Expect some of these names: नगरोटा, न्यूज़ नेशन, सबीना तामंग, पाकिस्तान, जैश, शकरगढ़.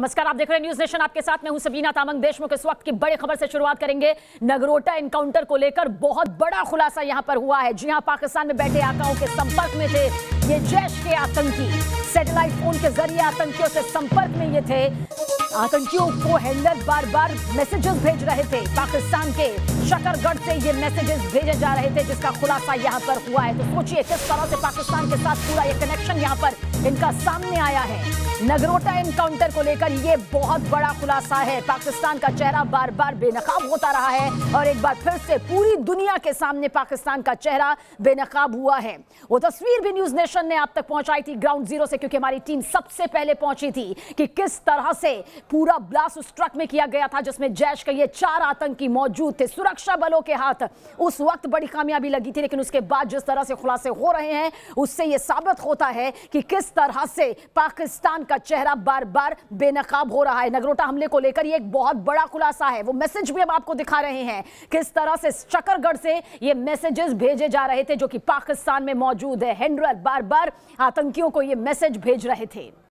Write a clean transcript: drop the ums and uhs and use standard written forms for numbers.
नमस्कार, आप देख रहे हैं न्यूज़ नेशन, आपके साथ मैं हूं सबीना तामंग। देश में इस वक्त की बड़ी खबर से शुरुआत करेंगे। नगरोटा एनकाउंटर को लेकर बहुत बड़ा खुलासा यहां पर हुआ है। जी हां, पाकिस्तान में बैठे आकाओं के संपर्क में थे ये जैश के आतंकी। सैटेलाइट फोन के जरिए आतंकियों से संपर्क में ये थे। आतंकियों को हैंडलर बार बार मैसेजेस भेज रहे थे। पाकिस्तान के शकरगढ़ से ये मैसेजेस भेजे जा रहे थे, जिसका खुलासा यहाँ पर हुआ है। तो सोचिए किस तरह से पाकिस्तान के साथ पूरा ये कनेक्शन यहाँ पर इनका सामने आया है। नगरोटा एनकाउंटर को लेकर ये बहुत बड़ा खुलासा है। पाकिस्तान का चेहरा बार बार बेनकाब होता रहा है और एक बार फिर से पूरी दुनिया के सामने पाकिस्तान का चेहरा बेनकाब हुआ है। वो तस्वीर भी न्यूज़ नेशन ने आप तक पहुंचाई थी ग्राउंड जीरो से, क्योंकि हमारी टीम सबसे पहले पहुंची थी कि किस तरह से पूरा ब्लास्ट उस ट्रक में किया गया था जिसमें जैश के ये 4 आतंकी मौजूद थे। सुरक्षा बलों के हाथ उस वक्त बड़ी कामयाबी लगी थी, लेकिन उसके बाद जिस तरह से खुलासे हो रहे हैं उससे ये साबित होता है कि किस तरह से पाकिस्तान का चेहरा बार बार बेनकाब हो रहा है। नगरोटा हमले को लेकर ये एक बहुत बड़ा खुलासा है। वो मैसेज भी हम आपको दिखा रहे हैं, किस तरह से शकरगढ़ से ये मैसेजेस भेजे जा रहे थे जो कि पाकिस्तान में मौजूद है। हैंडलर बार बार आतंकियों को ये मैसेज भेज रहे थे।